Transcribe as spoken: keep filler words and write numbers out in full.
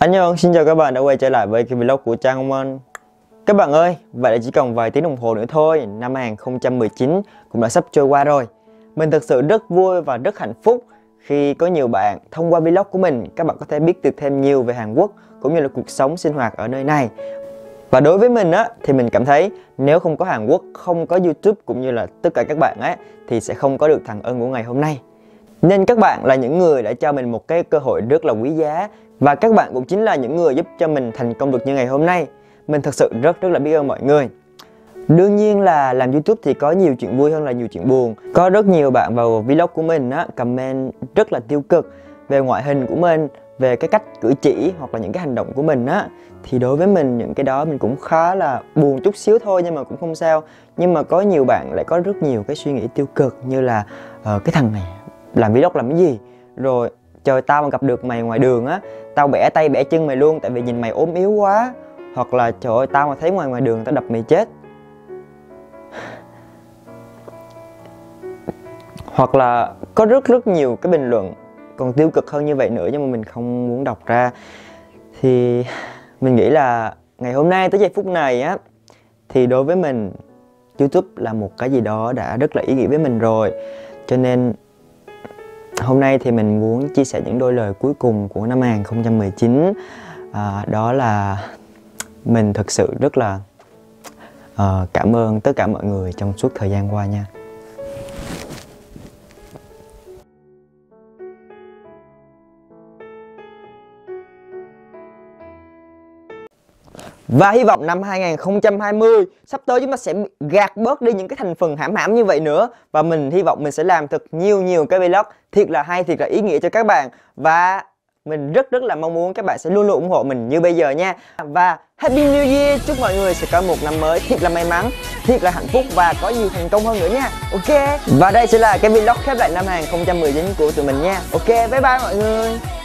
Anh Nhơn, xin chào các bạn đã quay trở lại với cái vlog của Jang Hongan. Các bạn ơi, vậy là chỉ còn vài tiếng đồng hồ nữa thôi, năm hai không một chín cũng đã sắp trôi qua rồi. Mình thực sự rất vui và rất hạnh phúc khi có nhiều bạn thông qua vlog của mình, các bạn có thể biết được thêm nhiều về Hàn Quốc cũng như là cuộc sống sinh hoạt ở nơi này. Và đối với mình á, thì mình cảm thấy nếu không có Hàn Quốc, không có YouTube cũng như là tất cả các bạn ấy, thì sẽ không có được thằng ơn của ngày hôm nay. Nên các bạn là những người đã cho mình một cái cơ hội rất là quý giá, và các bạn cũng chính là những người giúp cho mình thành công được như ngày hôm nay. Mình thật sự rất rất là biết ơn mọi người. Đương nhiên là làm YouTube thì có nhiều chuyện vui hơn là nhiều chuyện buồn. Có rất nhiều bạn vào vlog của mình á, comment rất là tiêu cực về ngoại hình của mình, về cái cách cử chỉ hoặc là những cái hành động của mình á. Thì đối với mình những cái đó mình cũng khá là buồn chút xíu thôi, nhưng mà cũng không sao. Nhưng mà có nhiều bạn lại có rất nhiều cái suy nghĩ tiêu cực, như là ờ, cái thằng này làm vlog làm cái gì, rồi trời tao mà gặp được mày ngoài đường á, tao bẻ tay bẻ chân mày luôn, tại vì nhìn mày ốm yếu quá. Hoặc là trời ơi, tao mà thấy ngoài ngoài đường tao đập mày chết. Hoặc là có rất rất nhiều cái bình luận còn tiêu cực hơn như vậy nữa, nhưng mà mình không muốn đọc ra. Thì mình nghĩ là ngày hôm nay tới giây phút này á, thì đối với mình YouTube là một cái gì đó đã rất là ý nghĩa với mình rồi. Cho nên hôm nay thì mình muốn chia sẻ những đôi lời cuối cùng của năm hai không một chín. à, Đó là mình thực sự rất là à, cảm ơn tất cả mọi người trong suốt thời gian qua nha. Và hy vọng năm hai không hai không sắp tới chúng ta sẽ gạt bớt đi những cái thành phần hãm hãm như vậy nữa. Và mình hy vọng mình sẽ làm thật nhiều nhiều cái vlog thiệt là hay, thiệt là ý nghĩa cho các bạn. Và mình rất rất là mong muốn các bạn sẽ luôn luôn ủng hộ mình như bây giờ nha. Và Happy New Year, chúc mọi người sẽ có một năm mới thiệt là may mắn, thiệt là hạnh phúc và có nhiều thành công hơn nữa nha. Ok, và đây sẽ là cái vlog khép lại năm hai không một chín của tụi mình nha. Ok, bye bye mọi người.